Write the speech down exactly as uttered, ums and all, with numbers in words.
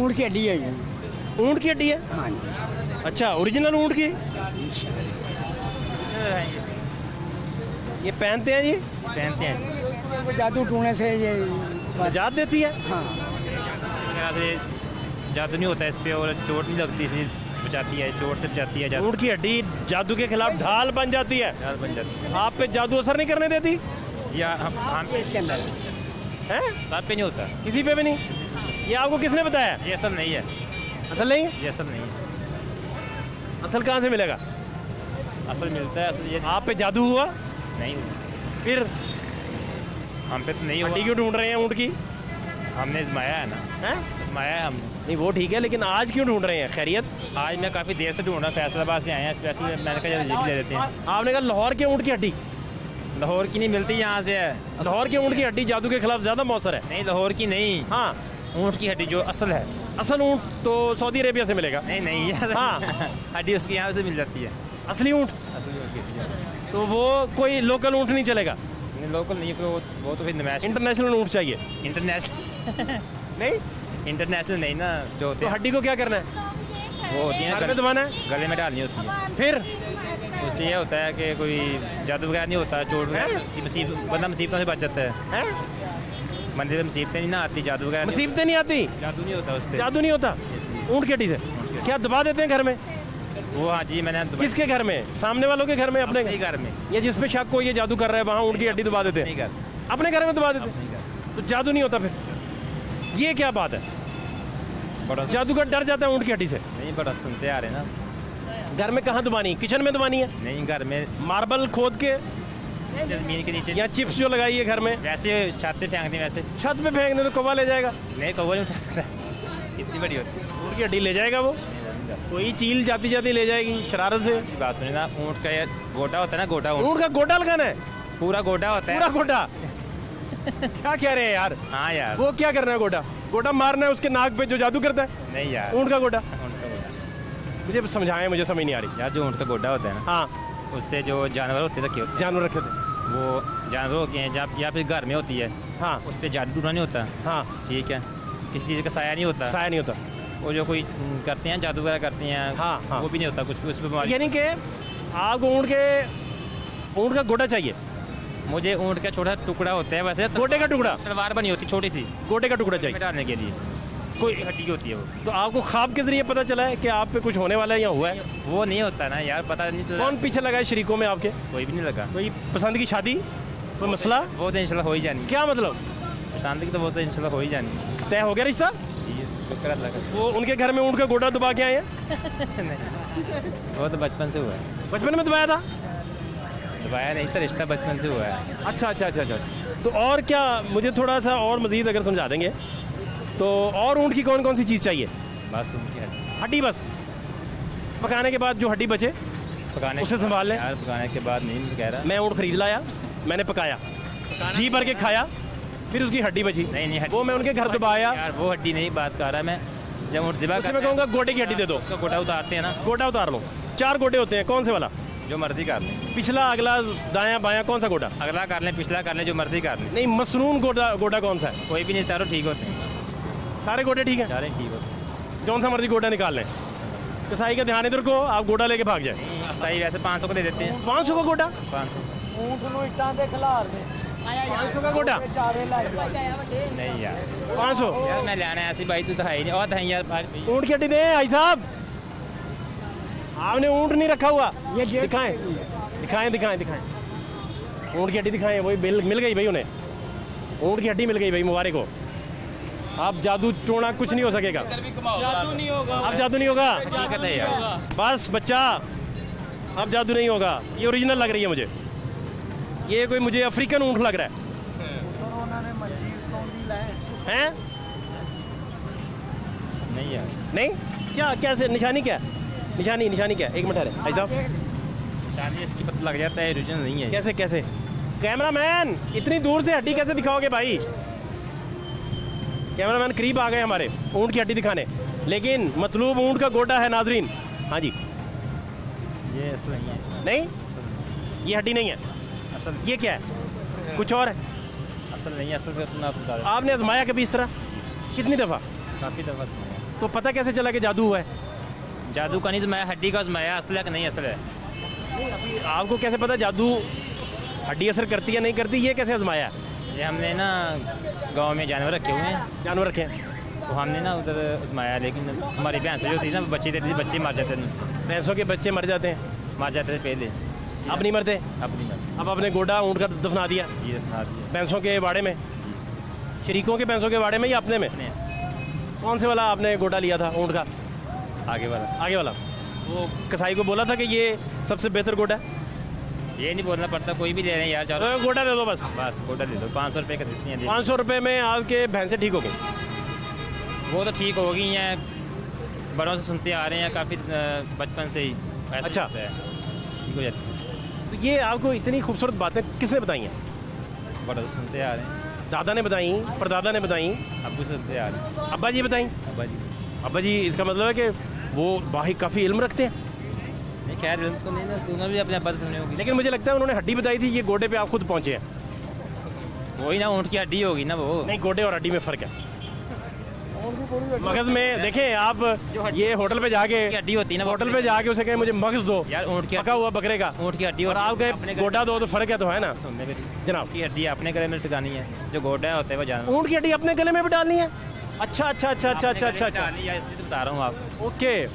ऊँट की हड्डी है। ऊँट की हड्डी है? हाँ। अच्छा, ओरिजिनल ऊँट की? ये पहनते हैं? ये पहनते हैं। जादू टूने से ये जात देती है? हाँ। जादू नहीं होता इस पर और चोट नहीं लगती, इसे बचाती है, चोट से बचाती है। ऊँट की हड्डी जादू के खिलाफ ढाल बन जाती है? ढाल बन जाती है। आप पे जादू असर नहीं करने देती? या हम हम पे इसके अंदर है? सब पे नहीं होता, किसी पे भी नहीं। ये आपको किसने बताया? ये सब नहीं है। असल नहीं है? ये सब नहीं है। असल कहाँ से मिलेगा? असल मिलता है। असल ये आप पे जादू हुआ नहीं हुआ, फिर हम पे तो नहीं हुआ। हड्डी क्यों ढूंढ रहे हैं ऊँट की? हमने आजमाया है ना। है? आजमाया है हमने। नहीं वो ठीक है, लेकिन आज क्यों ढूंढ रहे हैं? खैरियत? आज मैं काफ़ी देर से ढूंढ रहा हूँ, फैसलाबाद से आए हैं स्पेशल। मैंने कहा ये ले लेते हैं। आपने कहा लाहौर के ऊँट की हड्डी? लाहौर की नहीं मिलती यहाँ से है। लाहौर की ऊँट की हड्डी जादू के खिलाफ ज़्यादा मौसर है। नहीं लाहौर की नहीं, हाँ ऊँट की हड्डी जो असल है। असल ऊँट तो सऊदी अरेबिया से मिलेगा। नहीं नहीं, हाँ हड्डी उसकी यहाँ से मिल जाती है। असली ऊँट? असली ऊँट। तो वो कोई लोकल ऊँट नहीं चलेगा? नहीं लोकल नहीं, फिर वो वो तो फिर इंटरनेशनल ऊँट चाहिए। इंटरनेशनल नहीं, इंटरनेशनल नहीं ना। जो हड्डी को क्या करना है? वो होती है गले में डालनी होती है। फिर उससे यह होता है कि कोई जादू वगैरह नहीं होता, चोट वगैरह, बंदा मुसीबतों से बच जाता है। मंदिर में मुसीबतें नहीं ना आती, जादू वगैरह मुसीबतें नहीं आती। जादू नहीं होता, उससे जादू नहीं होता। ऊँट की हड्डी से क्या दबा देते हैं घर में? वो हाँ जी मैंने। किसके घर में? सामने वालों के घर में? अपने घर में? ये जिसपे शक हो ये जादू कर रहा है, वहाँ ऊँट की हड्डी दबा देते हैं, अपने घर में दबा देते हैं, तो जादू नहीं होता। फिर ये क्या बात है, जादूगर डर जाता है ऊँट की हड्डी से? नहीं, बड़ा सुनते आ रहे हैं ना। घर में कहाँ दबानी? किचन में दबानी है? नहीं, घर में मार्बल खोद के जमीन के नीचे, या चिप्स जो लगाई है घर में। वैसे छत पे फेंकते हैं। वैसे छत पे फेंकने तो कौवा ले जाएगा। नहीं कौवा नहीं उठा सकता, इतनी बड़ी होती है। ऊँट की हड्डी ले जाएगा वो? कोई चील जाती जाती ले जाएगी शरारत से। बात सुनिए ना, ऊँट का ये गोटा होता है ना, गोटा। ऊँट का गोटा लगाना है? पूरा गोटा होता है। पूरा गोटा? क्या कह रहे हैं यार। हाँ यार। वो क्या करना है गोटा? गोटा मारना है उसके नाक पे जो जादू करता है? नहीं यार, ऊँट का गोटा। मुझे समझाएं, मुझे समझ नहीं आ रही यार। जो ऊँट का गोड्डा होता है ना, हाँ, उससे जो जानवर होते रखे होते हैं, जानवर रखे होते हैं, वो जानवर होते हैं या फिर घर में होती है, हाँ, उस पर जादू टूना नहीं होता। हाँ ठीक है, किसी चीज़ का साया नहीं होता। साया नहीं होता। वो जो कोई करते हैं जादू वगैरह करते हैं, हाँ, हाँ, वो भी नहीं होता कुछ उस पर। यानी कि आपको ऊँट के ऊँट का गोड्डा चाहिए? मुझे ऊँट का छोटा टुकड़ा होता है, वैसे गोटे का टुकड़ा, तलवार बनी होती छोटी सी, गोटे का टुकड़ा चाहिए डालने के लिए। कोई हड्डी होती है वो। तो आपको ख्वाब के जरिए पता चला है कि आप पे कुछ होने वाला है या हुआ है? वो नहीं होता ना यार, पता नहीं चला। कौन पीछे लगा है शरीकों में आपके? कोई भी नहीं लगा। कोई पसंद की शादी, कोई मसला? वो तो इंशाल्लाह हो ही जानी। क्या मतलब? पसंद की तो वो तो इंशाल्लाह हो ही जानी। तय हो गया रिश्ता? वो उनके घर में ऊँट का गोटा दबा के आए हैं? वो तो बचपन से हुआ है। बचपन में दबाया था? दबाया नहीं था, रिश्ता बचपन से हुआ है। अच्छा अच्छा अच्छा अच्छा। तो और क्या मुझे थोड़ा सा और मज़ीद अगर समझा देंगे तो? और ऊँट की कौन कौन सी चीज़ चाहिए? बस ऊँट की हड्डी। हड्डी बस? पकाने के बाद जो हड्डी बचे पकाने उसे संभाल लें। यार पकाने के बाद नहीं कह रहा। मैं ऊँट खरीद लाया, मैंने पकाया, जी भर के खाया, फिर उसकी हड्डी बची। नहीं नहीं, वो मैं उनके घर दबाया यार। वो हड्डी नहीं बात कर रहा मैं, जब ऊँट जिबा मैं कहूँगा गोटे की हड्डी दे दो। गोटा उतारते हैं ना? गोटा उतार लो, चार गोटे होते हैं, कौन से वाला? जो मर्जी कर लें, पिछला अगला दायाँ बायाँ, कौन सा गोटा? अगला कर लें, पिछला कर लें, जो मर्जी कर लें। नहीं मसनून गोटा, गोटा कौन सा है? कोई भी नहीं, सारों ठीक होते हैं, सारे गोटे ठीक है, सारे ठीक होते, कौन सा मर्जी गोटा निकाल लें। कसाई का ध्यान इधर को, आप गोटा लेके भाग जाए। कसाई वैसे पाँच सौ को दे देते हैं। पाँच सौ का गोटा? पाँच सौ का गोटा? नहीं यार पाँच सौ यार मैं लेना ऐसी भाई, तू तो है ही नहीं। और था यार ऊँट की हड्डी दे भाई साहब, आपने ऊँट नहीं रखा हुआ। दिखाएं दिखाएं दिखाएं दिखाएं ऊँट की हड्डी दिखाएं। वही मिल गई भाई उन्हें, ऊँट की हड्डी मिल गई भाई, मुबारक हो। आप जादू टोना कुछ नहीं हो सकेगा, जादू नहीं होगा। आप जादू नहीं होगा, बस बच्चा आप जादू नहीं होगा। ये ओरिजिनल लग रही है मुझे, ये कोई मुझे अफ्रीकन ऊँट लग रहा है। हैं? नहीं यार नहीं, क्या कैसे निशानी क्या है? निशानी निशानी क्या है? एक मिनट है भाई साहब, इसकी पता लग जाता है ओरिजिनल नहीं है। कैसे कैसे? कैमरा मैन इतनी दूर से हड्डी कैसे दिखाओगे भाई? कैमरामैन करीब आ गए हमारे ऊँट की हड्डी दिखाने, लेकिन मतलूब ऊँट का गोटा है नाजरीन। हाँ जी, ये असल नहीं है। नहीं ये हड्डी नहीं है असल, ये क्या है? कुछ और है। असल नहीं है, असल का आपने आजमाया कभी इस तरह? कितनी दफ़ा? काफ़ी दफ़ा। तो पता कैसे चला कि जादू हुआ है? जादू का नहीं, मैं हड्डी का मैं असल है कि नहीं असल है। नहीं, अभी आपको कैसे पता जादू हड्डी असर करती है नहीं करती, ये कैसे आजमाया? ये हमने ना गांव में जानवर रखे हुए हैं, जानवर रखे हैं तो हमने ना उधर आजमाया, लेकिन हमारी भैंसें जो थी ना बच्चे देती थी, बच्चे मार जाते थे, भैंसों के बच्चे मर जाते हैं, मार जाते थे पहले, अब नहीं मरते, अब नहीं मरते। अब आपने गोडा ऊँट का दफना दिया? जी दफना दिया, भैंसों के बाड़े में, शरीकों के भैंसों के बाड़े में या अपने में? कौन से वाला आपने गोडा लिया था ऊँट का? आगे वाला। आगे वाला वो कसाई को बोला था कि ये सबसे बेहतर गोडा है? ये नहीं बोलना पड़ता, कोई भी ले रहे हैं यार, चलो तो गोटा दे दो, बस बस गोटा दे दो, पाँच सौ रुपये का देती है। पाँच सौ रुपये में आपके भैंसें ठीक हो गई? वो तो ठीक हो गई हैं, बड़ों से सुनते आ रहे हैं काफ़ी बचपन से ही। अच्छा, ठीक हो जाती है। तो ये आपको इतनी खूबसूरत बातें किसने बताई हैं? बड़ों से सुनते आ रहे हैं, दादा ने बताई, परदादा ने बताई, अबू सुनते आ रहे हैं, अब्बा जी बताई, अब्बा जी अब्बा जी इसका मतलब है कि वो भाई काफ़ी इल्म रखते हैं। नहीं खैर तो नहीं ना, दोनों भी अपने बात सुनी होगी, लेकिन मुझे लगता है उन्होंने हड्डी बताई थी, ये गोडे पे आप खुद पहुँचे हैं। वही ना, ऊँट की हड्डी होगी ना वो। नहीं, गोडे और हड्डी में फ़र्क है, मगज़ में देखें आप, ये होटल पे जाके हड्डी होती है ना, होटल पे जाके उसे कहें मुझे मगज़ दो यार, ऊँट की पका हुआ बकरे का, ऊँट की हड्डी, और आप कहें गोडा दो, तो फ़र्क है तो है ना। जनाब की हड्डी अपने गले में टिकानी है, जो गोडा होता है वो जाना, ऊँट की हड्डी अपने गले में भी डालनी है। अच्छा अच्छा अच्छा अच्छा अच्छा अच्छा, बता रहा हूँ आप। ओके।